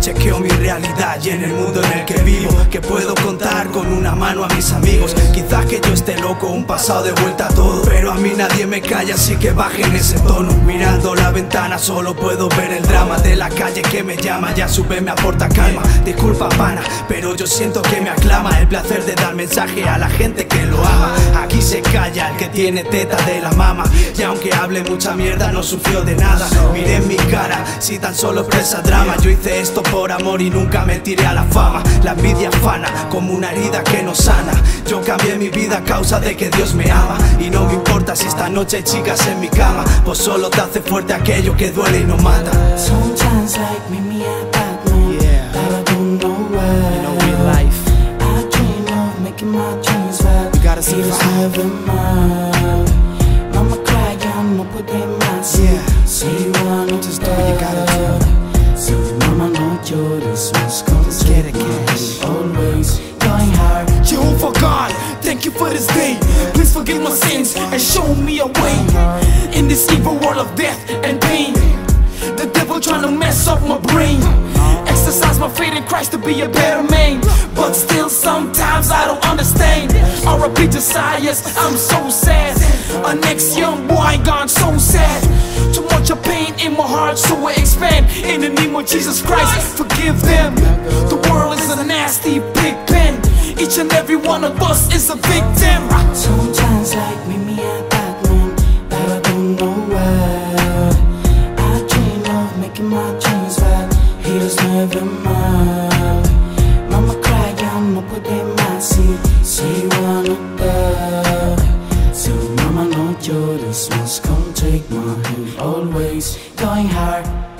Chequeo mi realidad y en el mundo en el que vivo, que puedo contar con una mano a mis amigos. Quizás que yo esté loco, un pasado de vuelta a todo, pero a mí nadie me calla, así que bajen ese tono. Mirando la ventana solo puedo ver el drama de la calle que me llama. Ya sube, me aporta calma, disculpa pana, pero yo siento que me aclama el placer de dar mensaje a la gente que lo ama. Aquí se calla el que tiene teta de la mama, y aunque hable mucha mierda no sufrió de nada. Miren mi cara, si tan solo expresa drama. Yo hice esto por amor y nunca me tiré a la fama. La envidia afana como una herida que no sana. Yo cambié mi vida a causa de que Dios me ama, y no me importa si esta noche hay chicas en mi cama, pues solo te hace fuerte aquello que duele y no mata. Sometimes like me about me, but I don't know why. You know real life, I dream of making my dreams right. You gotta survive. Mama cry, I'm up within myself. So you wanna just do what you gotta do. You're this one's get a cash. Always going hard. You for God, thank you for this day. Please forgive my sins and show me a way. In this evil world of death and pain, the devil trying to mess up my brain. Exercise my faith in Christ to be a better man, but still sometimes I don't understand. R.I.P. Josias, I'm so sad. A next young boy gone so sad. Too much of pain in my heart, so I expand. In the name of Jesus Christ, forgive them. The world is a nasty big pen. Each and every one of us is a victim. Sometimes like me about me, but I don't know why. I dream of making my dreams right. He does never mind. Mama cry, I'm up within my seat. Say you wanna die, so mama, no, you're this must come take my hand. Always going hard.